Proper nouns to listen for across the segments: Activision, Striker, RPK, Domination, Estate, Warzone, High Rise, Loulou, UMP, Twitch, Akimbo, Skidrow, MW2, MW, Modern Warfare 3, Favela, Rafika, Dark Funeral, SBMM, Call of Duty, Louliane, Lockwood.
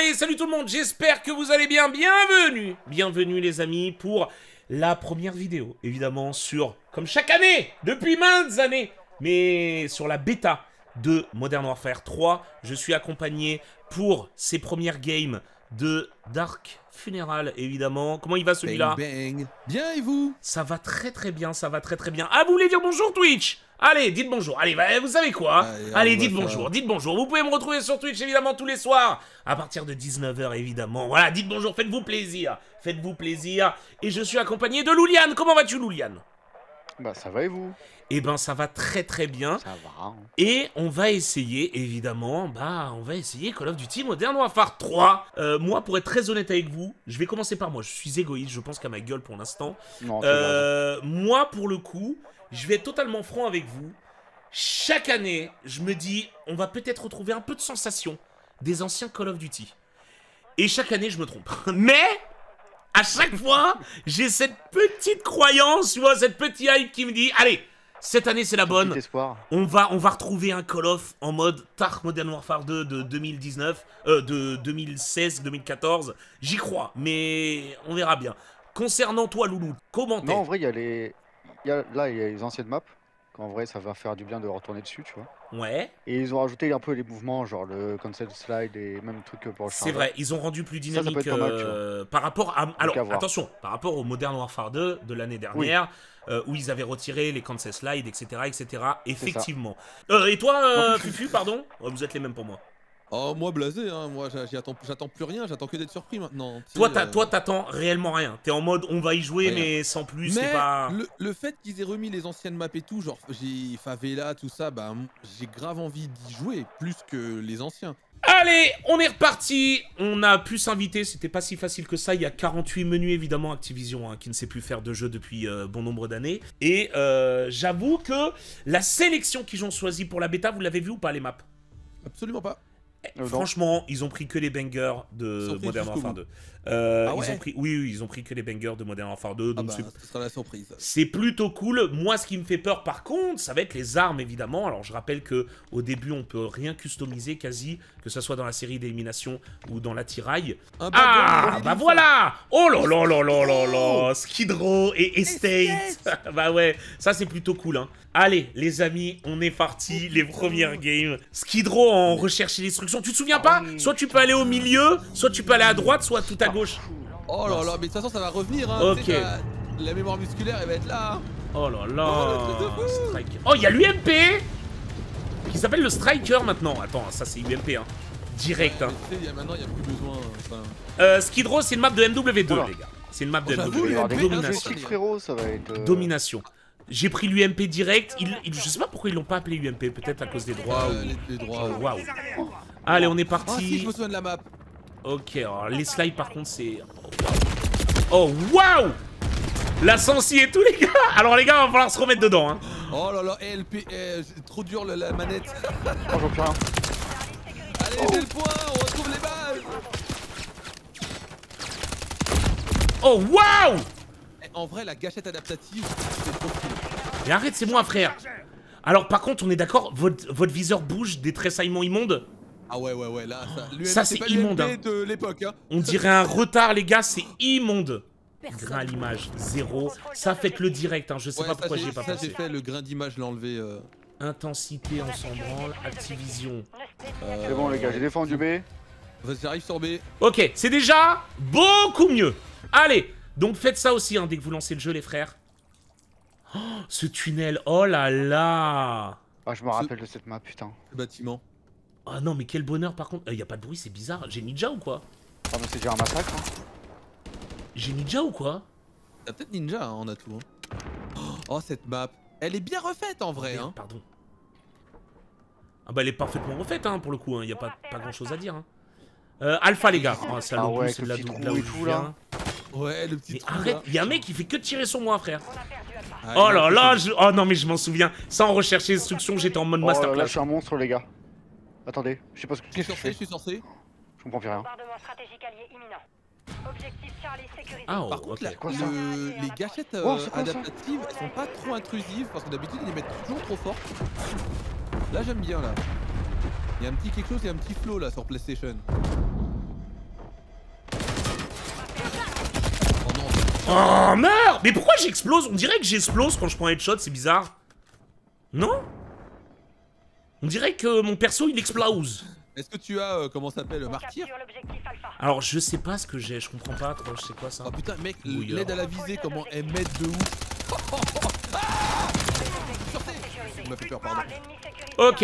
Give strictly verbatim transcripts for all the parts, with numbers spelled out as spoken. Allez, salut tout le monde, j'espère que vous allez bien, bienvenue Bienvenue les amis pour la première vidéo, évidemment sur, comme chaque année, depuis maintes années, mais sur la bêta de Modern Warfare trois. Je suis accompagné pour ces premières games de Dark Funeral, évidemment. Comment il va celui-là? Bien, et vous? Ça va très très bien, ça va très très bien. Ah, vous voulez dire bonjour Twitch? Allez, dites bonjour. Allez, bah, vous savez quoi? Allez, allez dites bonjour, dites bonjour. Vous pouvez me retrouver sur Twitch, évidemment, tous les soirs, à partir de dix-neuf heures, évidemment. Voilà, dites bonjour, faites-vous plaisir. Faites-vous plaisir. Et je suis accompagné de Louliane. Comment vas-tu, Louliane? Bah, ça va et vous? Eh ben, ça va très très bien. Ça va. Hein. Et on va essayer, évidemment, bah, on va essayer Call of Duty Modern Warfare trois. Euh, moi, pour être très honnête avec vous, je vais commencer par moi. Je suis égoïste, je pense qu'à ma gueule pour l'instant. Euh, moi, pour le coup... Je vais être totalement franc avec vous. Chaque année, je me dis, on va peut-être retrouver un peu de sensation des anciens Call of Duty. Et chaque année, je me trompe. Mais, à chaque fois, j'ai cette petite croyance, tu vois, cette petite hype qui me dit, allez, cette année, c'est la bonne. On va, on va retrouver un Call of en mode Tark Modern Warfare deux de deux mille dix-neuf, euh, de deux mille seize deux mille quatorze. J'y crois, mais on verra bien. Concernant toi, Loulou, comment t'es ? Non, en vrai, il y a les... Il y a, là, il y a les anciennes maps, qu'en vrai, ça va faire du bien de retourner dessus, tu vois. Ouais. Et ils ont rajouté un peu les mouvements, genre le cancel slide et même le truc pour le charger. C'est vrai, ils ont rendu plus dynamique ça, ça mal, euh, par rapport à... Alors, à attention, par rapport au Modern Warfare deux de l'année dernière, oui. euh, où ils avaient retiré les cancel slide, et cetera, et cetera. Effectivement. Euh, et toi, euh, Fufu, pardon, vous êtes les mêmes pour moi. Oh, moi blasé, hein. Moi j'attends plus rien, j'attends que d'être surpris maintenant. Toi t'attends euh... réellement rien, t'es en mode on va y jouer rien. Mais sans plus, c'est pas... Le, le fait qu'ils aient remis les anciennes maps et tout, genre j'ai Favela, tout ça, bah j'ai grave envie d'y jouer, plus que les anciens. Allez, on est reparti. On a pu s'inviter, c'était pas si facile que ça. Il y a quarante-huit menus, évidemment, Activision, hein, qui ne sait plus faire de jeux depuis euh, bon nombre d'années. Et euh, j'avoue que la sélection qu'ils ont choisie pour la bêta, vous l'avez vu ou pas les maps? Absolument pas. Eh, franchement, ils ont pris que les bangers de Modern Warfare deux. Euh, ah ouais ils ont pris, oui, oui, ils ont pris que les bangers de Modern Warfare deux. Donc ah bah, ce sera la surprise. C'est plutôt cool. Moi, ce qui me fait peur, par contre, ça va être les armes, évidemment. Alors, je rappelle que au début, on peut rien customiser, quasi, que ce soit dans la série d'élimination ou dans l'attirail. Ah, ah bah voilà. Oh là là là là là là. Skidrow et Estate. Bah ouais, ça c'est plutôt cool. Hein. Allez, les amis, on est parti. Les premières games. Skidrow en recherche et destruction. Tu te souviens pas? Soit tu peux aller au milieu, soit tu peux aller à droite, soit tout à gauche. Oh là là, mais de toute façon ça va revenir hein. Ok. La, la mémoire musculaire elle va être là. Oh là là. Oh, Striker. Oh, il y a l'U M P qui s'appelle le Striker maintenant. Attends, ça c'est U M P hein. Direct ouais, hein. Tu sais, maintenant il n'y a plus besoin. Enfin... Euh, Skidrow c'est une map de M W deux voilà. Les gars. C'est une map de M W deux. Domination. Frérot, ça va être euh... Domination. J'ai pris l'U M P direct. Il, il, je sais pas pourquoi ils l'ont pas appelé U M P. Peut-être à cause des droits. Euh, ou... Les droits. Oh, wow. Oh. Allez, on est parti. Ah, si je me souviens de la map. Ok, alors les slides par contre c'est... Oh waouh! La sensi et tout les gars. Alors les gars, va falloir se remettre dedans hein. Oh là là, L P, eh, trop dur la, la manette. Oh j'en peux rien. Allez, oh. J'ai le point, on retrouve les balles. Oh waouh! En vrai la gâchette adaptative, c'est trop cool. Mais arrête, c'est moi frère. Alors par contre, on est d'accord, votre, votre viseur bouge des tressaillements immondes? Ah ouais ouais ouais là ça, ça c'est immonde hein. De l'époque hein. On dirait un retard les gars, c'est immonde. Grain d'image zéro, ça faites le direct hein, je sais ouais, pas pourquoi j'ai pas passé. J'ai fait le grain d'image l'enlever. Euh... Intensité on s'en branle, Activision. Euh... C'est bon les gars, j'ai défendu B. J'arrive sur B. Ok, c'est déjà beaucoup mieux. Allez, donc faites ça aussi hein, dès que vous lancez le jeu les frères. Oh, ce tunnel, oh là là. Ah je me rappelle ce... de cette map putain. Le bâtiment. Ah oh non mais quel bonheur par contre, il euh, y a pas de bruit, c'est bizarre, j'ai ninja ou quoi? Ah mais c'est déjà un massacre hein. J'ai ninja ou quoi? T'as peut-être ninja hein, on a tout hein. Oh cette map, elle est bien refaite en vrai. Merde, hein. Pardon. Ah bah elle est parfaitement refaite hein pour le coup, il hein. Y a pas, pas grand chose à dire hein. euh, Alpha les gars, oh, ça ah ouais, c'est de la double là où je viens. Ouais le petit mais trou arrête, il y a un mec qui fait que tirer sur moi frère. Ah, oh là là, je... oh non mais je m'en souviens. Ça en recherche et destruction j'étais en mode masterclass. Oh là là je suis un monstre les gars. Attendez, je sais pas ce que je fais. Je suis sorti. Je comprends plus rien. Ah, oh, par contre, okay. Là, le, les gâchettes euh, oh, adaptatives, elles sont pas trop intrusives parce que d'habitude ils les mettent toujours trop fortes. Là, j'aime bien là. Il y a un petit quelque chose, il y a un petit flow là sur PlayStation. Oh, meurs! Mais pourquoi j'explose? On dirait que j'explose quand je prends headshot, c'est bizarre. Non? On dirait que mon perso, il explose. Est-ce que tu as, euh, comment s'appelle, martyr? Alors, je sais pas ce que j'ai, je comprends pas trop, je sais quoi ça. Oh putain, mec, l'aide à la visée, comment elle met de ouf. Oh, oh, oh. Ah, on m'a fait peur, pardon. Ok.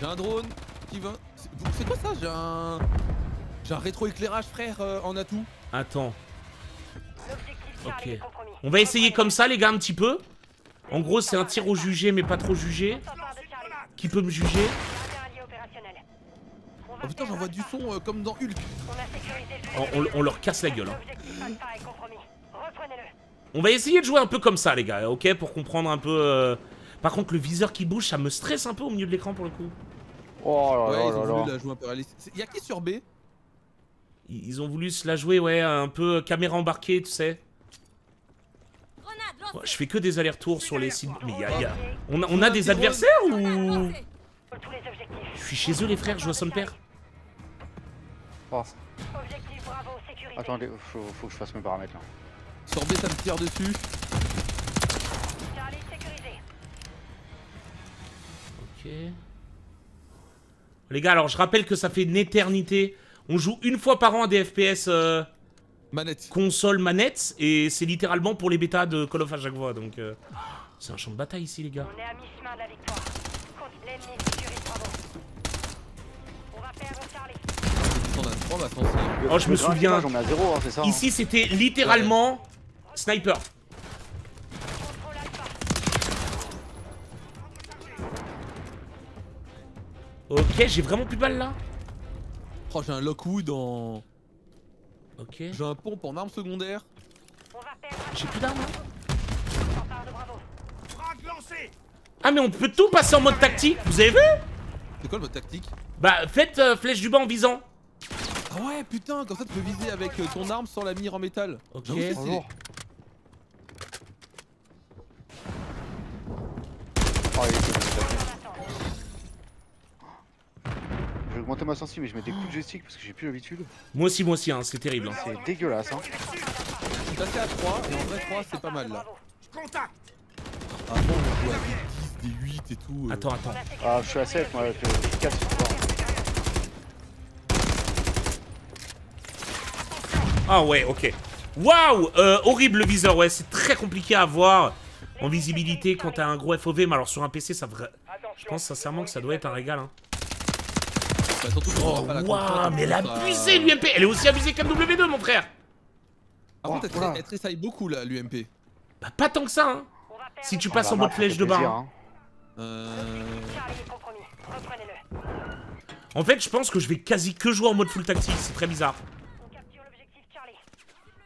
J'ai un drone qui va... C'est quoi ça? J'ai un... J'ai un rétroéclairage, frère, euh, en atout. Attends. Ok. On va essayer comme ça, les gars, un petit peu. En gros, c'est un tir au jugé, mais pas trop jugé. Qui peut me juger? Oh putain, j'envoie du son euh, comme dans Hulk. Oh, on, on leur casse la gueule. Hein. On va essayer de jouer un peu comme ça, les gars, ok? Pour comprendre un peu... Euh... Par contre, le viseur qui bouge, ça me stresse un peu au milieu de l'écran, pour le coup. Oh là là, ouais, ils ont voulu la jouer un peu réaliste. Y'a qui sur B? Ils ont voulu se la jouer, ouais, un peu caméra embarquée, tu sais. Ouais, je fais que des allers-retours sur les sites. Mais y a, y a... On a, on a des adversaires ou... Je suis chez eux, les frères, je vois son père. Oh. Attendez, faut, faut que je fasse mes paramètres là. Sur B, ça me tire dessus. Ok. Les gars, alors je rappelle que ça fait une éternité. On joue une fois par an à des F P S euh, manette. Console manette, et c'est littéralement pour les bêtas de Call of à chaque fois, donc euh, c'est un champ de bataille ici, les gars. On est à mi-chemin de la victoire. L'ennemi sécurise Bravo. On va perdre Charlie. Oh, je me souviens. Ici, c'était littéralement sniper. Ok, j'ai vraiment plus de balles là. Oh, j'ai un Lockwood en... Ok. J'ai un pompe en arme secondaire. J'ai plus d'armes. Ah, mais on peut tout passer en mode tactique, vous avez vu? C'est quoi le mode tactique? Bah, faites euh, flèche du bas en visant. Ah ouais, putain, comme ça tu peux viser avec euh, ton arme sans la mire en métal. Ok. J'ai augmenté ma sensi, mais je mets des coups de joystick parce que j'ai plus l'habitude. Moi aussi, moi aussi, hein, c'est terrible. Hein. C'est dégueulasse. Hein. Je suis passé à trois, et en vrai, trois c'est pas mal là. Contact. Ah bon, on joue à des dix, des huit et tout. Euh... Attends, attends. Ah, je suis à sept, moi, avec euh, quatre sur trois. Ah ouais, ok. Waouh, horrible le viseur, ouais, c'est très compliqué à voir en visibilité quand t'as un gros F O V, mais alors sur un P C, ça vra... je pense sincèrement que ça doit être un régal. Hein. Oh, waouh, mais elle a abusé l'U M P. Elle est aussi abusée qu'M W deux, mon frère. Par contre, oh, elle tressaille beaucoup là, l'U M P. Bah, pas tant que ça, hein. Si tu passes oh, bah, en mode flèche de barre. Hein. Euh... En fait, je pense que je vais quasi que jouer en mode full tactique. C'est très bizarre.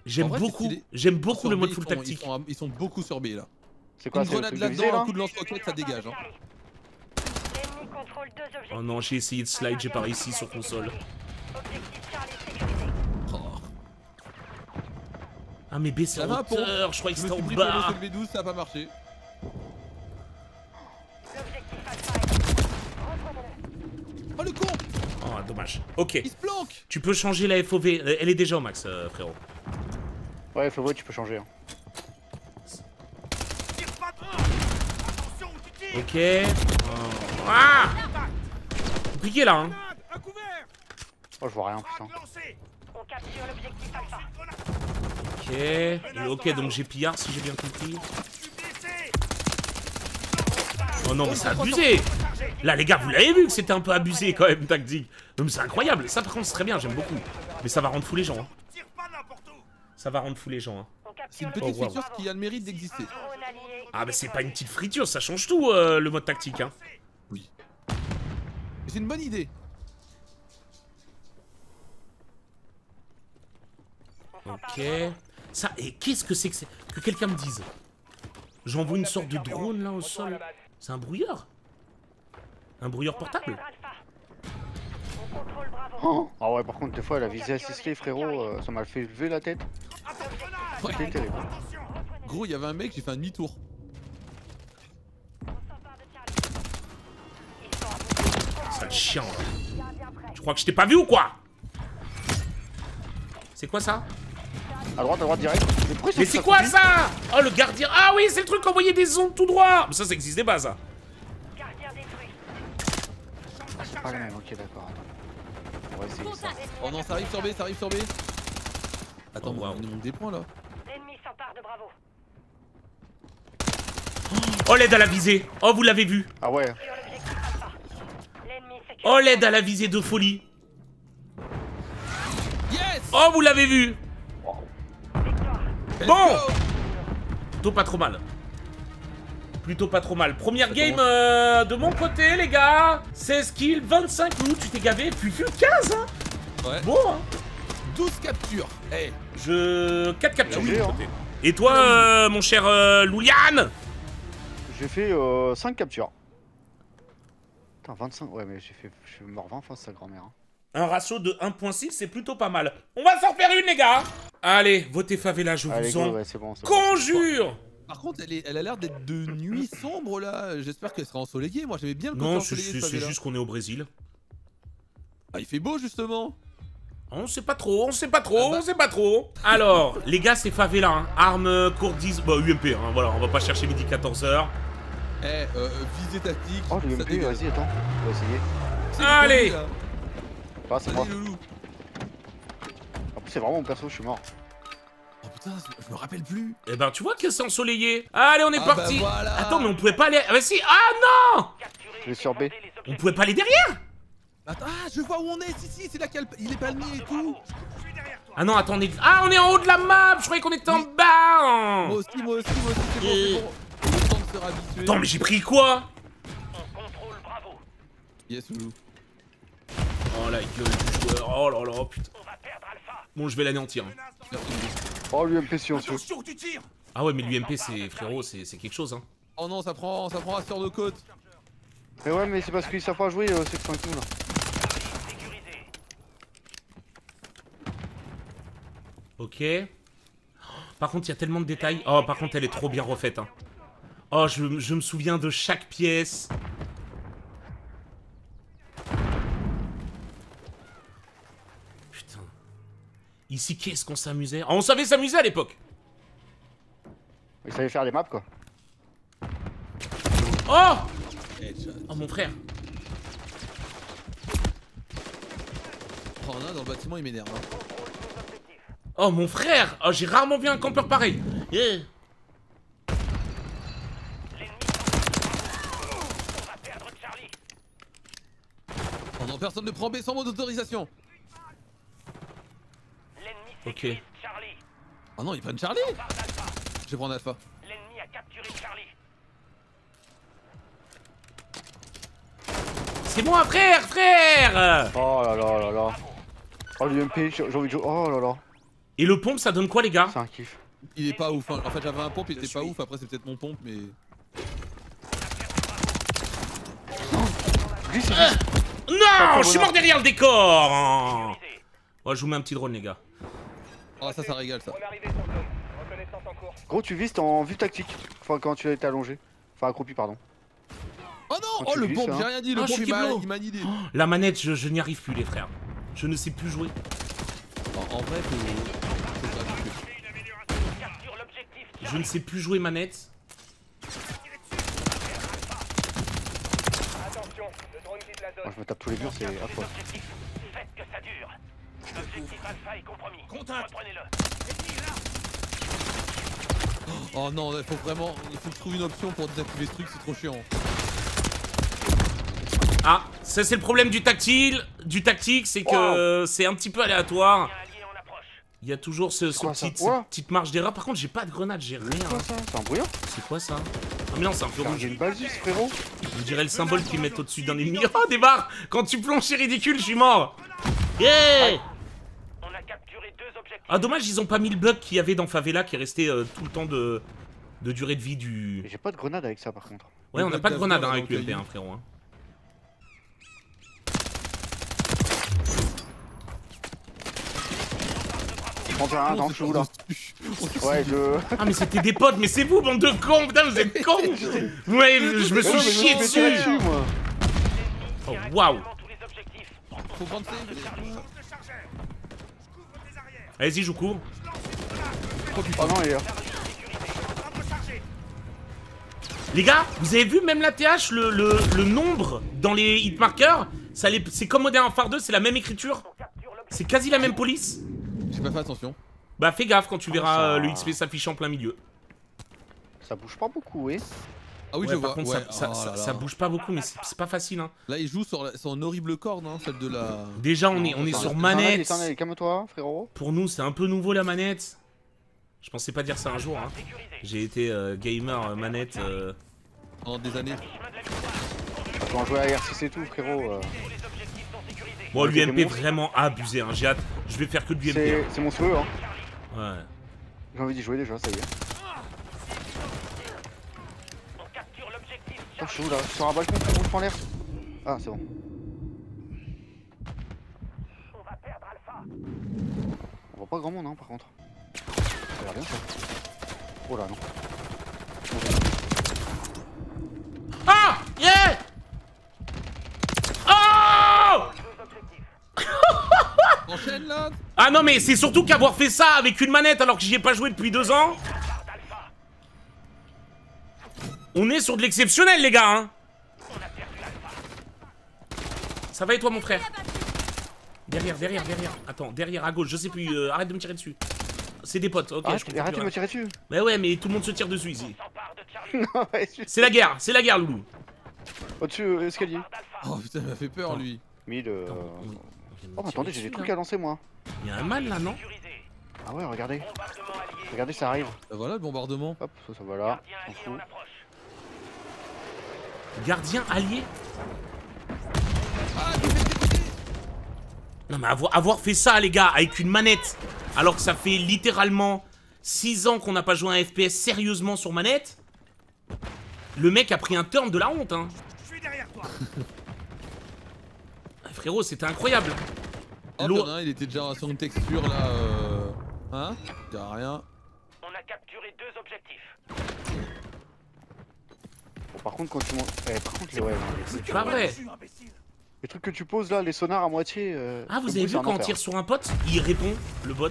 J'aime beaucoup, j'aime beaucoup le mode full tactique. Ils sont beaucoup sur B là. C'est quoi? Une grenade là-dedans, un coup de lance-roquette, ça dégage. Hein. Oh non, j'ai essayé de slide, j'ai pas réussi sur console. Oh. Ah mais B c'est en hauteur, je crois que c'était en bas. M W douze, ça a pas marché. Oh le con! Oh dommage, ok. Il se planque. Tu peux changer la F O V, elle est déjà au max euh, frérot. Ouais, F O V tu peux changer hein. Ok. Oh. Ah! Compliqué là hein. Oh je vois rien putain. Ok. Et ok donc j'ai pillard si j'ai bien compris. Oh non mais c'est abusé. Là les gars vous l'avez vu que c'était un peu abusé quand même tactique. Non mais c'est incroyable. Ça par contre c'est très bien, j'aime beaucoup. Mais ça va rendre fou les gens hein. Ça va rendre fou les gens hein. C'est une petite oh, wow. friture qui a le mérite d'exister. Ah mais c'est pas une petite friture, ça change tout euh, le mode tactique hein. Oui. C'est une bonne idée. Ok. Ça, et qu'est-ce que c'est que c'est? Que quelqu'un me dise. J'envoie une sorte de drone là au sol. C'est un brouilleur? Un brouilleur portable? Oh. Ah ouais, par contre, des fois, elle a visé assisté, frérot. Euh, ça m'a fait lever la tête. Ouais. Gros, il y avait un mec, j'ai fait un demi-tour. Sale chien. Tu crois que je t'ai pas vu ou quoi? C'est quoi ça? À droite, à droite, direct. Mais, mais c'est quoi ça? Oh, le gardien. Ah oui, c'est le truc envoyer des ondes tout droit. Mais ça, ça existe des bases, ça. Gardien détruit. Ah, c'est pas le même, ok, d'accord. On va essayer ça. Oh non, ça arrive sur B, ça arrive sur B. Attends, oh, wow. On nous manque des points là. L'ennemi s'empare de Bravo. Oh, l'aide à la visée. Oh, vous l'avez vu. Ah ouais. Oh, l'aide à la visée de folie. Yes. Oh, vous l'avez vu. Bon, plutôt pas trop mal. Plutôt pas trop mal. Première game euh, de mon côté, les gars. seize kills, vingt-cinq loots, tu t'es gavé. Puis quinze, hein. Ouais. Bon, hein. douze captures. Hey. Je... quatre captures. Là, hein. Et toi, euh, mon cher euh, Louliane? J'ai fait euh, cinq captures. Putain, vingt-cinq. Ouais, mais j'ai fait... Je suis mort vingt fois, sa grand-mère. Hein. Un ratio de un virgule six, c'est plutôt pas mal. On va s'en faire une, les gars. Allez, votez Favela, je Allez, vous en ouais, bon, conjure bon, bon. Par contre, elle, est, elle a l'air d'être de nuit sombre, là. J'espère qu'elle sera ensoleillée. Moi, j'avais bien le côté ensoleillé. Non, c'est juste qu'on est au Brésil. Ah, il fait beau, justement. On sait pas trop, on sait pas trop, ah bah. on sait pas trop. Alors, les gars, c'est Favela, hein. Arme, court dix, bah U M P, hein. Voilà, on va pas chercher midi quatorze heures. Eh, euh, visée tactique. Oh, le U M P, vas-y, attends, on va essayer. Allez. Bah, c'est moi. En plus, c'est vraiment mon perso, je suis mort. Oh putain, je me rappelle plus. Eh ben, tu vois que c'est ensoleillé. Allez, on est ah parti. Bah voilà. Attends, mais on pouvait pas aller... Ah bah si, ah non. Je vais sur B. On pouvait pas aller derrière. Attends, ah, je vois où on est, si, si, c'est là qu'il il est palmier et tout. Ah non, attendez. Ah, on est en haut de la map, je croyais qu'on était en bas. Hein. Moi aussi, moi aussi, moi aussi, c'est bon, et... c'est bon. Le temps de se réhabituer. Attends, mais j'ai pris quoi? On contrôle, Bravo. Yes, Oulou. Oh la gueule du joueur, oh là là, putain. On va perdre Alpha. Bon, je vais l'annéantir. Hein. Oh, l'U M P silencieux. Ah ouais, mais l'U M P, c'est, frérot, c'est quelque chose, hein. Oh non, ça prend, ça prend à sur de côte. Mais ouais, mais c'est parce qu'ils savent pas jouer, euh, c'est point tout, là. Ok. Par contre, il y a tellement de détails. Oh, par contre, elle est trop bien refaite. Hein. Oh, je, je me souviens de chaque pièce. Putain. Ici, qu'est-ce qu'on s'amusait? Oh, on savait s'amuser à l'époque. Ils savaient faire des maps, quoi. Oh! Oh, mon frère. Oh, là, dans le bâtiment, il m'énerve. Hein. Oh mon frère, oh, j'ai rarement vu un campeur pareil. Yeah. Oh non, personne ne prend B sans mot d'autorisation. Ok. Oh non, il prend Charlie. Je vais prendre Alpha. L'ennemi a capturé Charlie. C'est moi, frère, frère. Oh là là là là. Oh l'U M P, j'ai envie de jouer. Oh là là. Et le pompe, ça donne quoi, les gars? C'est un kiff. Il est pas ouf. Hein. En fait, j'avais un pompe, il était pas ouf. Après, c'est peut-être mon pompe, mais. Euh, non, je suis mort derrière le décor. Oh, je vous mets un petit drone, les gars. Oh, ça, ça régale, ça. Gros, tu vises en vue tactique. Enfin, quand tu as été allongé. Enfin, accroupi, pardon. Oh non, quand oh le pompe, hein. J'ai rien dit. Le pompe, oh, il m'a nidé. Oh, la manette, je, je n'y arrive plus, les frères. Je ne sais plus jouer. En vrai, je ne sais plus jouer manette. Oh, je me tape tous les murs, c'est affreux. Oh non, il faut vraiment, il faut trouver une option pour désactiver ce truc, c'est trop chiant. Ah, ça c'est le problème du tactile, du tactique, c'est que wow. C'est un petit peu aléatoire. Il y a toujours ce, ce petit, cette petite marge d'erreur. Par contre, j'ai pas de grenade, j'ai rien. C'est quoi ça? C'est un brouillard? C'est quoi ça? Ah, mais non, c'est un feu rouge. J'ai une basis, frérot. Je dirais le symbole qu'ils mettent au-dessus d'un ennemi. Oh, débarre! Quand tu plonges, c'est ridicule, je suis mort! Yeah! Ah, dommage, ils ont pas mis le bug qu'il y avait dans Favela qui restait euh, tout le temps de, de durée de vie du. J'ai pas de grenade avec ça, par contre. Ouais, on a pas de grenade hein, avec l'U M P, hein, frérot. Hein. trente et un dans le chou là. Ouais, je... Ah, mais c'était des potes, mais c'est vous, bande de cons, putain, vous êtes cons. Ouais, je me suis chié dessus. Oh, waouh. Faut prendre ça. Allez-y, je cours. Oh, oh non, il est là. Les gars, vous avez vu même la T H, le, le, le nombre dans les hitmarkers, c'est comme Modern Warfare deux, c'est la même écriture. C'est quasi la même police. J'ai pas fait attention. Bah fais gaffe quand tu verras oh, ça... le X P s'afficher en plein milieu. Ça bouge pas beaucoup, oui. Ah oui, ouais, je par vois. contre, ouais. ça, oh ça, là ça, là. ça bouge pas beaucoup, mais c'est pas facile. Hein. Là, il joue sur son horrible corde, hein, celle de la. Déjà, on est, on est sur manette. Calme-toi, frérot. Pour nous, c'est un peu nouveau la manette. Je pensais pas dire ça un jour. Hein. J'ai été euh, gamer manette euh... en des années. Quand on jouait à R six et tout, frérot. Euh... Bon, l'U M P vraiment abusé. Hein. J'ai hâte. Je vais faire que de l'U M P. C'est hein. monstrueux. Hein. Ouais. J'ai envie d'y jouer déjà, ça y est. Oh, je suis où là? Je suis sur un balcon, je prends l'air. Ah, c'est bon. On va perdre Alpha. On voit pas grand monde, hein, par contre. Ça a l'air bien, ça. Oh là, non. Ah! Yeah! Oh! Enchaîne là! Ah non, mais c'est surtout qu'avoir fait ça avec une manette alors que j'y ai pas joué depuis deux ans. On est sur de l'exceptionnel, les gars, hein. Ça va et toi, mon frère? Derrière, derrière, derrière. Attends, derrière, à gauche, je sais plus. Euh, arrête de me tirer dessus. C'est des potes, ok. Arrête, je comprends arrête plus, de me tirer dessus. Mais ouais, mais tout le monde se tire dessus ici. C'est la guerre, c'est la guerre, loulou. Au-dessus, euh, escalier. Oh putain, il m'a fait peur, Attends. lui. Mais le... Attends, oui. Oh, mais attendez, j'ai des trucs à lancer, moi. Il y a un mal là, non? Ah ouais, regardez. Regardez, ça arrive. Ah, voilà le bombardement. Hop, ça, ça va là. On se fout. Gardien allié. Non mais avoir, avoir fait ça les gars avec une manette, alors que ça fait littéralement six ans qu'on n'a pas joué à un F P S sérieusement sur manette. Le mec a pris un turn de la honte, hein. Je suis derrière toi. Frérot, c'était incroyable. Oh, en a un, il était déjà sur une texture là euh... Hein T'as rien. On a capturé deux objectifs. Par contre, quand tu montes. Eh, par contre, les... ouais, c'est pas vrai. Les trucs que tu poses là, les sonars à moitié. Euh, ah, vous avez vu quand on tire sur un pote, il répond, le bot.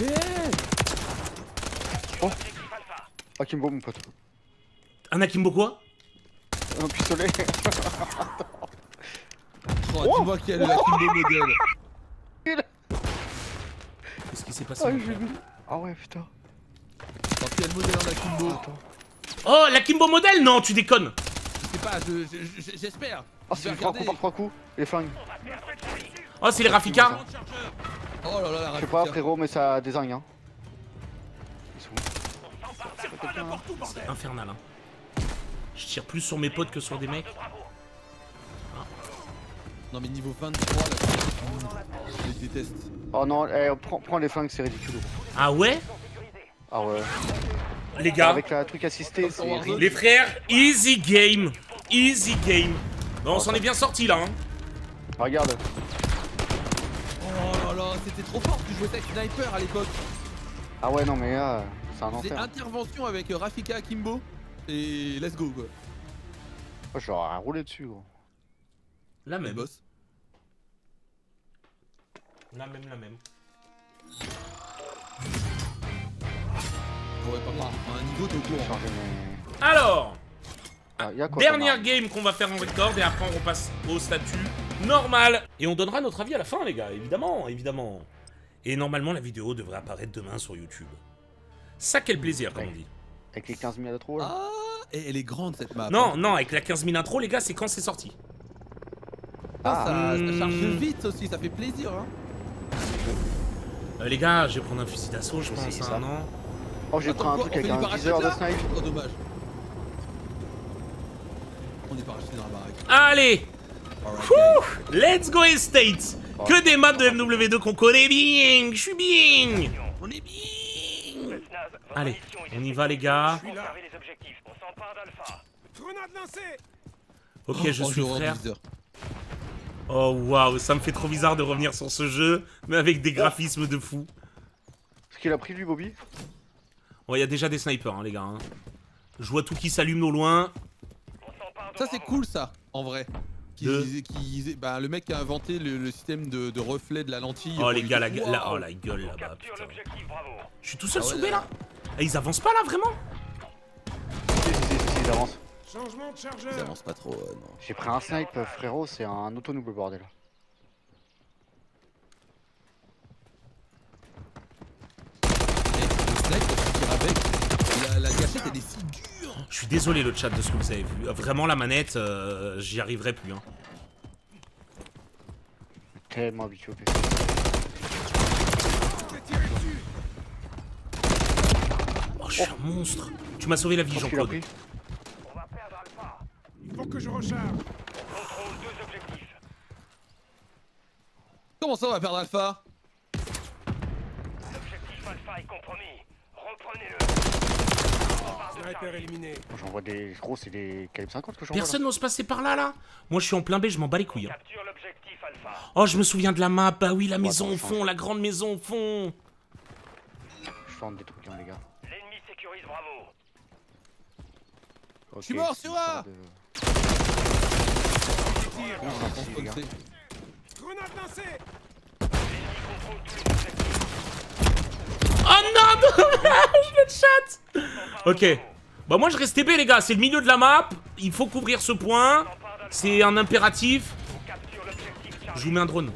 Hey oh. Akimbo, mon pote. Un Akimbo quoi? Un pistolet. Oh, oh, tu vois qu'il y a le Akimbo modèle. Qu'est-ce qui s'est passé? Ah, ah ouais, putain. Oh, il y a le modèle en Akimbo. Attends. Oh, la Kimbo modèle? Non, tu déconnes. Je sais pas, j'espère. Je, je, oh, c'est les trois coups par trois coups, les flingues. Oh, c'est les Rafika. Oh là là, la Rafika. Je sais pas, frérot, mais ça désigne, hein. Ils sont où? C'est infernal, hein. Je tire plus sur mes potes que sur des mecs. Ah. Non, mais niveau vingt-trois, là, je les déteste. Oh non, eh, prends, prends les flingues, c'est ridicule. Ah ouais? Ah ouais. Les gars, avec la truc assisté, les frères, easy game, easy game. Non, on s'en est bien sorti là. Hein. Regarde. Oh là là, c'était trop fort. Tu jouais avec sniper à l'époque. Ah ouais, non mais euh, c'est un enfer. C'est intervention avec Rafika Akimbo et let's go quoi. Oh, j'aurais roulé dessus gros. La même. Boss. La même, la même. Ouais, pas un niveau de cours. Alors, ah, y a quoi, dernière game qu'on va faire en record et après on repasse au statut normal. Et on donnera notre avis à la fin les gars, évidemment, évidemment. Et normalement la vidéo devrait apparaître demain sur YouTube. Ça quel plaisir comme ouais. on dit. Avec les quinze mille intros là. Ah, et elle est grande cette map. Non, non, avec la quinze mille intros les gars c'est quand c'est sorti. Ah, ah ça, hum... ça charge vite aussi, ça fait plaisir hein. Euh, les gars, je vais prendre un fusil d'assaut je pense, hein, non? Oh, j'ai pris un truc avec un viseur de snipe. Oh, dommage. On est parachuté dans la baraque. Allez! Alright, let's go Estate! Oh, que des maps de M W deux qu'on connaît bien! Je suis bien! On est bien! Allez, on y va les gars. Ok, oh, je suis oh, frère. Oh waouh, ça me fait trop bizarre de revenir sur ce jeu, mais avec des graphismes de fou. Est-ce qu'il a pris lui, Bobby? Ouais, il y a déjà des snipers, hein, les gars. Hein. Je vois tout qui s'allume au loin. Ça, c'est cool, ça, en vrai. Qui, de... qui, bah, le mec qui a inventé le, le système de, de reflet de la lentille. Oh les gars, la, wow. la, oh, la gueule là-bas. Je suis tout seul ah, sous B ouais, là. Et ils avancent pas là vraiment? Ils avancent. Changement de chargeur. Ils avancent pas trop, euh, non. J'ai pris un snipe, frérot, c'est un autonouble bordel. La gâchette elle est si dure. Je suis désolé le chat de ce que vous avez vu. Vraiment la manette, euh, j'y arriverai plus hein. Tellement habitué au P C. Oh je suis oh. un monstre. Tu m'as sauvé la vie oh, Jean-Claude. On va perdre Alpha. Il faut que je recharge. On contrôle deux objectifs. Comment ça on va perdre Alpha? L'objectif Alpha est compromis. Reprenez-le. J'envoie des gros, c'est des calibre cinquante que j'envoie. Personne n'ose passer par là, là. Moi, je suis en plein B, je m'en bats les couilles. Hein. Oh, je me souviens de la map. Bah oui, la maison au fond, la grande maison au fond. Je tente des trucs, hein, les gars. L'ennemi sécurise, bravo. Okay, je suis mort, sur moi. Grenade lancée. Oh non, dommage le chat. Ok, bah moi je reste B les gars, c'est le milieu de la map, il faut couvrir ce point, c'est un impératif. Je vous mets un drone.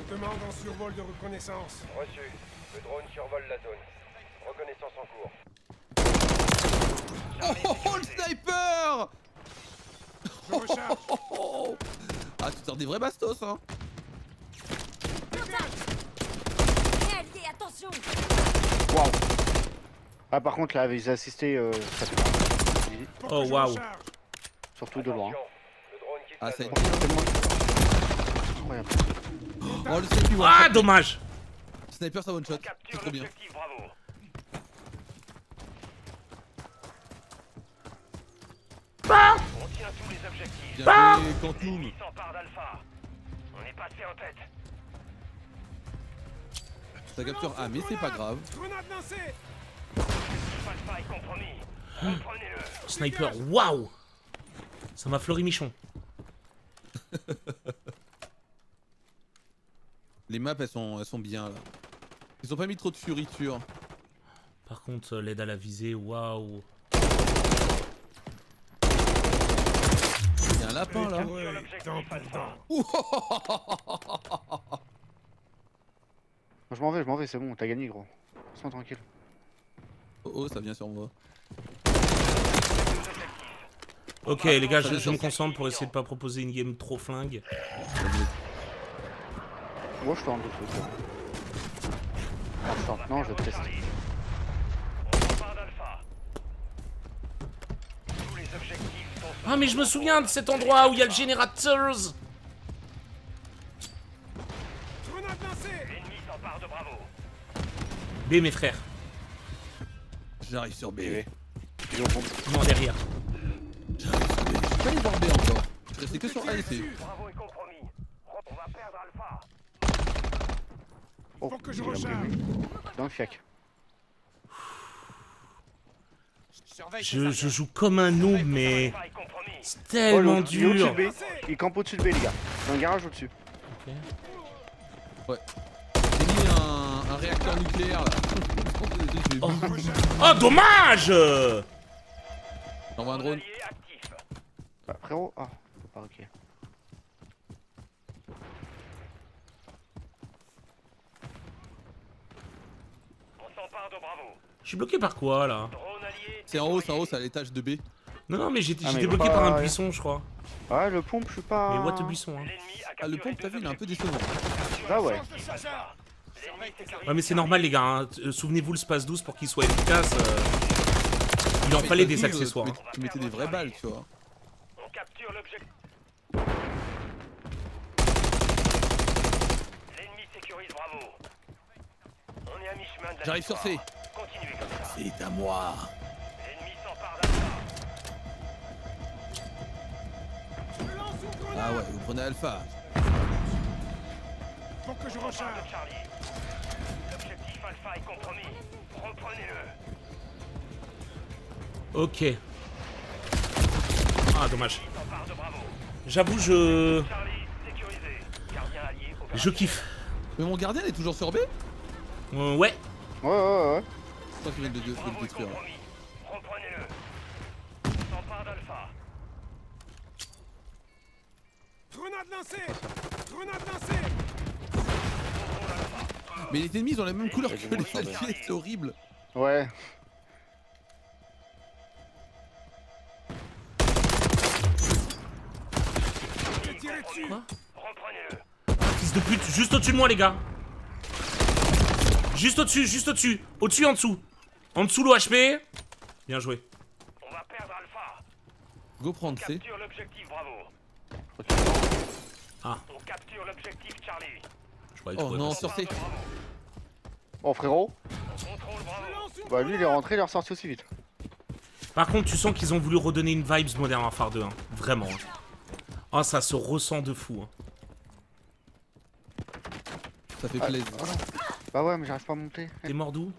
Oh, oh le sniper. Oh, oh, oh. Ah tu sors des vrais bastos hein. Waouh. Ah par contre là ils ont assisté euh, ça fait pas. Oh waouh. Surtout de loin. Ah c'est incroyable. Oh le sniper. Ah dommage. Sniper ça one shot. C'est trop bien. Bah on tient tous les objectifs. Bah Quantum s'empare d'Alpha. On est passé en tête. Ça capture A mais c'est pas grave. Grenade lancée. Sniper, waouh! Ça m'a fleuri Michon. Les maps elles sont, elles sont bien là. Ils ont pas mis trop de furiture. Par contre, l'aide à la visée, waouh! Il y a un lapin là! Ouais, ouais. Je m'en vais, je m'en vais, c'est bon, t'as gagné gros. Sois tranquille. Oh, oh ça vient sur moi. Ok les gars, je, je me concentre pour essayer de pas proposer une game trop flingue. Moi je tente de trucs. Ah, je tente, non je teste. Ah mais je me souviens de cet endroit où il y a le générateur. B mes frères. J'arrive sur B. Ouais. Non, derrière. J'arrive sur B. Je peux pas aller voir B encore. Je restais que sur A et C. Bravo et compromis. On va perdre Alpha. Oh, faut que je recharge. Dans le fiac. Je, je joue comme un noob, mais. C'est tellement oh, dur. Il, il campe au-dessus de B, les gars. Dans le garage au-dessus. Ok. Ouais. J'ai mis un, un réacteur nucléaire là. Oh. Oh dommage. J'envoie un drone. Bah, frérot, oh, ah, ok. Je suis bloqué par quoi là? C'est en haut, c'est en haut, c'est à l'étage de B. Non non mais j'étais ah, bloqué pas... par un buisson je crois. Ouais le pompe je suis pas. Mais what a buisson hein. Ah le pompe t'as vu il est un peu décevant. Ah ouais. Ouais mais c'est normal les gars, hein. Souvenez-vous le space douze pour qu'il soit efficace, euh... il en fallait des accessoires. Tu, tu mettais des vraies balles tu vois. On capture l'objectif. L'ennemi sécurise, bravo. On est à mi-chemin de la. J'arrive sur C. Continuez comme ça. C'est à moi. L'ennemi s'empare d'Alpha. Ah ouais, vous prenez Alpha. Faut que je recharge. L'objectif Alpha est compromis. Reprenez-le. Ok. Ah dommage. J'avoue je Je kiffe. Mais mon gardien est toujours sur B euh, Ouais. Ouais, ouais, ouais. Je crois qu'il vient de le détruire. Reprenez-le. On s'empare d'Alpha. Grenade lancée. Grenade lancée. Mais les ennemis ils ont la même couleur que les alliés, c'est horrible. Ouais. Quoi ? Fils de pute, juste au-dessus de moi les gars. Juste au-dessus, juste au-dessus. Au-dessus, en dessous. En dessous l'eau H P. Bien joué. On va perdre Alpha. Go prendre C. Capture l'objectif, bravo. Okay. Ah. On capture l'objectif Charlie. Oh non, sur C. Bon frérot. Bah lui il est rentré, il est ressorti aussi vite. Par contre tu sens qu'ils ont voulu redonner une vibes Modern Warfare deux, hein. Vraiment. Hein. Oh ça se ressent de fou. Hein. Ça fait ah, plaisir. Voilà. Bah ouais mais j'arrive pas à monter. T'es mort d'où?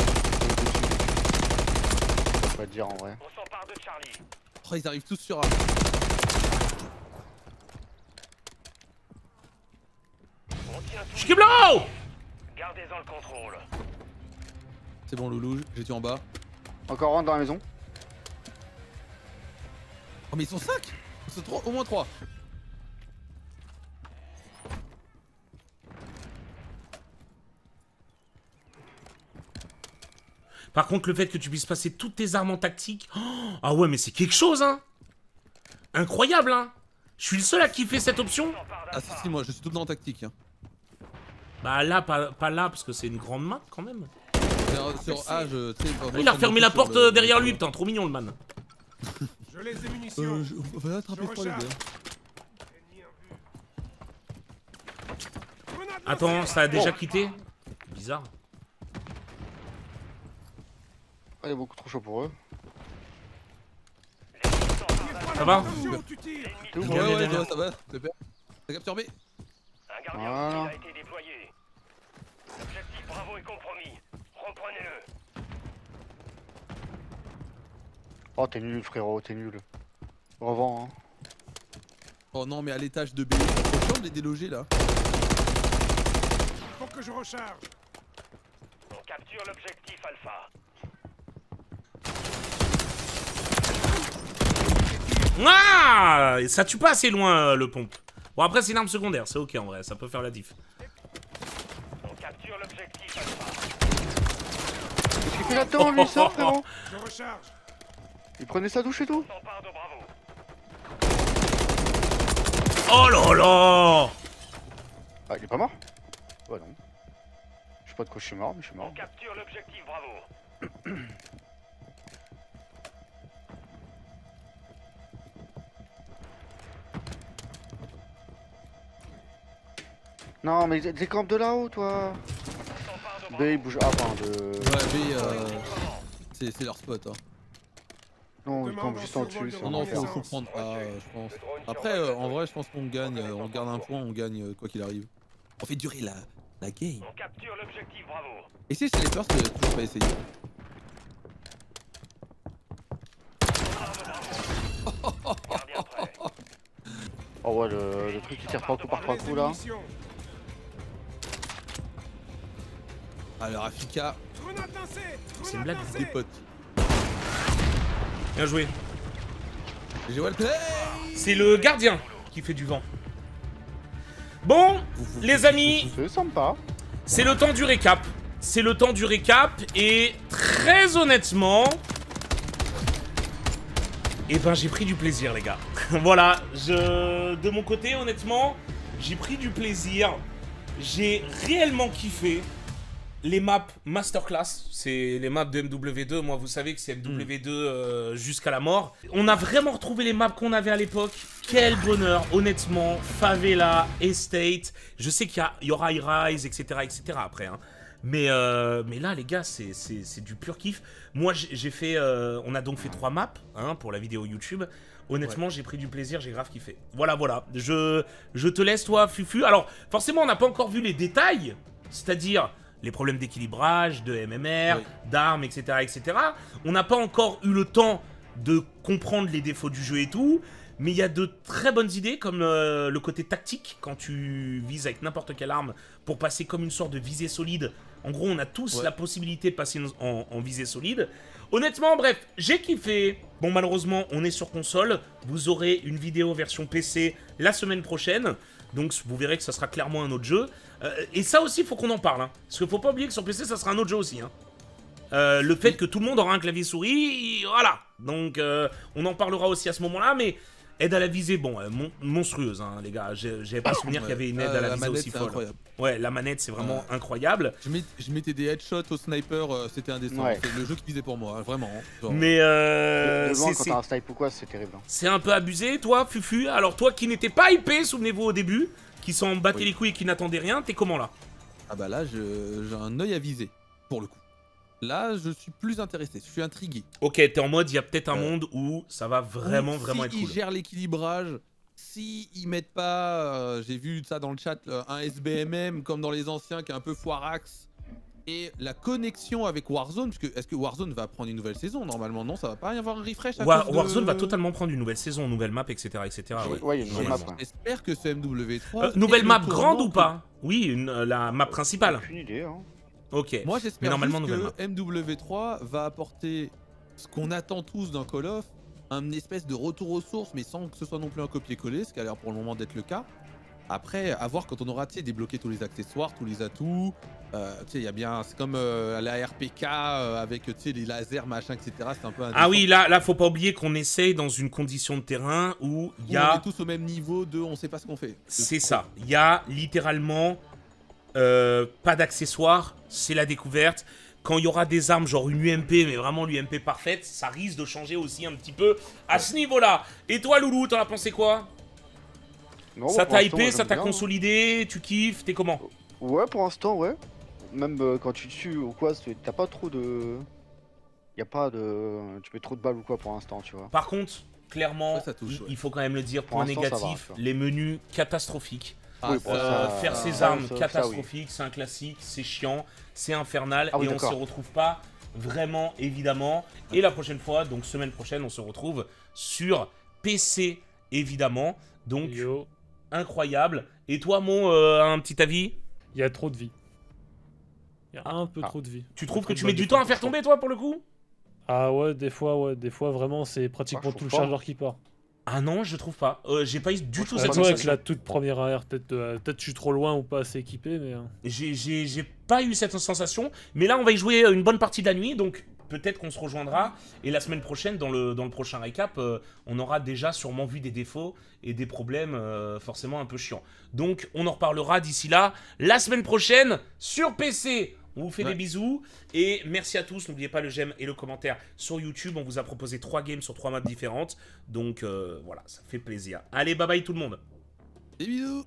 Je peux pas te dire en vrai. On s'empare de Charlie. Oh ils arrivent tous sur A. Skidrow! Gardez-en le contrôle. C'est bon loulou, j'ai tué en bas. Encore un dans la maison. Oh mais ils sont cinq. Ils sont trois, au moins trois. Par contre le fait que tu puisses passer toutes tes armes en tactique. Oh, ah ouais mais c'est quelque chose hein. Incroyable hein. Je suis le seul à kiffer cette option. Ah si si moi je suis tout le temps en tactique hein. Bah là, pas, pas là, parce que c'est une grande map quand même. Sur A, je, il a refermé la porte le... derrière lui, putain, trop mignon le man. Je les ai munitions. Euh, je... On va attraper trois les gars. Attends, ça a déjà oh. quitté. Bizarre. Ah, il est beaucoup trop chaud pour eux. Ça va? Ouais, ouais, ouais, ouais, ça va. T'as capturé B. Un gardien a été déployé. L'objectif bravo est compromis. Reprenez-le. Oh t'es nul frérot, t'es nul. Revends hein. Oh non mais à l'étage de B, c'est chiant de les déloger là. Faut que je recharge. On capture l'objectif Alpha. Ah, ça tue pas assez loin le pompe. Bon après c'est une arme secondaire, c'est ok en vrai, ça peut faire la diff. On capture l'objectif Alpha. Qu'est-ce qu'il attend lui ça frérot? Je recharge. Il prenait sa douche et tout. Oh là là. Ah il est pas mort? Ouais non. Je sais pas de quoi je suis mort mais je suis mort. On capture l'objectif bravo. Non mais des camps de là-haut toi. B il bouge avant de... Ouais B euh... c'est leur spot hein. Non ils campent juste en dessus. Non non faut, faut prendre A je pense. Après euh, en vrai je pense qu'on gagne, euh, on garde un point, on gagne quoi qu'il arrive. On fait durer la, la game. On capture l'objectif bravo. Essayez les first, toujours pas essayé. Oh ouais le, le truc qui tire partout par partout là. Alors Rafika, c'est une blague des potes. Bien joué. C'est le gardien qui fait du vent. Bon, les amis, c'est le temps du récap. C'est le temps du récap et très honnêtement, eh ben j'ai pris du plaisir les gars. Voilà, je, de mon côté honnêtement, j'ai pris du plaisir. J'ai réellement kiffé. Les maps masterclass, c'est les maps de M W deux, moi vous savez que c'est M W deux euh, jusqu'à la mort. On a vraiment retrouvé les maps qu'on avait à l'époque. Quel bonheur, honnêtement, Favela, Estate, je sais qu'il y, y aura High Rise, et cetera et cetera après. Hein. Mais, euh, mais là les gars, c'est du pur kiff. Moi j'ai fait, euh, on a donc fait trois maps hein, pour la vidéo YouTube. Honnêtement, ouais. J'ai pris du plaisir, j'ai grave kiffé. Voilà, voilà, je, je te laisse toi Fufu. Alors forcément on n'a pas encore vu les détails, c'est-à-dire... les problèmes d'équilibrage, de M M R, oui. D'armes, et cetera, et cetera. On n'a pas encore eu le temps de comprendre les défauts du jeu et tout, Mais il y a de très bonnes idées, comme le, le côté tactique, quand tu vises avec n'importe quelle arme, pour passer comme une sorte de visée solide. En gros, on a tous ouais. la possibilité de passer en, en visée solide. Honnêtement, bref, j'ai kiffé. Bon, malheureusement, on est sur console. Vous aurez une vidéo version P C la semaine prochaine. Donc, vous verrez que ça sera clairement un autre jeu. Euh, et ça aussi, il faut qu'on en parle. Hein, parce qu'il ne faut pas oublier que sur P C, ça sera un autre jeu aussi. Hein. Euh, le fait que tout le monde aura un clavier souris, voilà. Donc, euh, on en parlera aussi à ce moment-là, mais... Aide à la visée, bon, euh, mon monstrueuse, hein, les gars. J'avais pas souvenir ouais. qu'il y avait une aide euh, à la, la visée aussi folle. Incroyable. Ouais, la manette, c'est vraiment ouais. incroyable. Je, met, je mettais des headshots au sniper, euh, c'était indécent. Ouais. C'est le jeu qui visait pour moi, vraiment. Genre. Mais euh. Devant, quand t'as un snipe ou quoi, c'est terrible. C'est un peu abusé, toi, Fufu. Alors, toi qui n'étais pas hypé, souvenez-vous, au début, qui s'en battait oui. les couilles et qui n'attendait rien, t'es comment là? Ah bah là, j'ai un œil à viser, pour le coup. Là, je suis plus intéressé, je suis intrigué. Ok, t'es en mode, il y a peut-être un euh, monde où ça va vraiment, si vraiment être cool. S'ils gèrent l'équilibrage, s'ils mettent pas, euh, j'ai vu ça dans le chat, euh, un S B M M comme dans les anciens qui est un peu foirax. Et la connexion avec Warzone, parce que est-ce que Warzone va prendre une nouvelle saison? Normalement, non, ça va pas y avoir un refresh à War, cause de... Warzone va totalement prendre une nouvelle saison, nouvelle map, et cetera et cetera. Ouais, ouais, une nouvelle map. J'espère que ce M W trois... Euh, nouvelle map grande ou pas que... Oui, une, euh, la map principale. Aucune idée, hein. Ok, moi j'espère que M W trois va apporter ce qu'on attend tous d'un Call of, un espèce de retour aux sources, mais sans que ce soit non plus un copier-coller, ce qui a l'air pour le moment d'être le cas. Après, à voir quand on aura débloqué tous les accessoires, tous les atouts. Euh, tu sais, il y a bien, c'est comme euh, la R P K euh, avec les lasers, machin, et cetera. C'est un peu indécent. Ah oui, là, là, faut pas oublier qu'on essaye dans une condition de terrain où il y a. On est tous au même niveau de, on sait pas ce qu'on fait. C'est ça. Il y a littéralement. Euh, pas d'accessoires, c'est la découverte. Quand il y aura des armes genre une U M P, mais vraiment l'U M P parfaite, ça risque de changer aussi un petit peu à ce niveau-là. Et toi, Loulou, t'en as pensé quoi? Non, ça t'a hypé, ça t'a consolidé, hein. Tu kiffes, t'es comment? Ouais, pour l'instant, ouais. Même euh, quand tu tues ou quoi, t'as pas trop de... Y a pas de... Tu mets trop de balles ou quoi pour l'instant, tu vois. Par contre, clairement, ouais, ça touche, ouais. Il faut quand même le dire, point négatif, va, les menus catastrophiques. Oui, euh, ça, faire ses armes ça, ça, catastrophiques, oui. C'est un classique, c'est chiant, c'est infernal, ah oui, et on se retrouve pas vraiment évidemment. Et la prochaine fois, donc semaine prochaine, on se retrouve sur P C évidemment. Donc Yo. Incroyable. Et toi, mon euh, un petit avis? Il y a trop de vie. Il y a un peu ah. trop de vie. Tu trouves que tu mets du temps à faire tomber, toi, pour le coup? Ah ouais, des fois, ouais, des fois vraiment, c'est pratiquement ah, tout le pas. Chargeur qui part. Ah non, je trouve pas. Euh, j'ai pas eu du tout cette sensation. Avec la toute première A R, peut-être euh, peut-être je suis trop loin ou pas assez équipé, mais... J'ai pas eu cette sensation, mais là on va y jouer une bonne partie de la nuit, donc peut-être qu'on se rejoindra. Et la semaine prochaine, dans le, dans le prochain récap, euh, on aura déjà sûrement vu des défauts et des problèmes euh, forcément un peu chiants. Donc on en reparlera d'ici là, la semaine prochaine, sur P C. On vous fait ouais. des bisous et merci à tous. N'oubliez pas le j'aime et le commentaire sur YouTube. On vous a proposé trois games sur trois maps différentes. Donc euh, voilà, ça fait plaisir. Allez, bye bye tout le monde. Des bisous.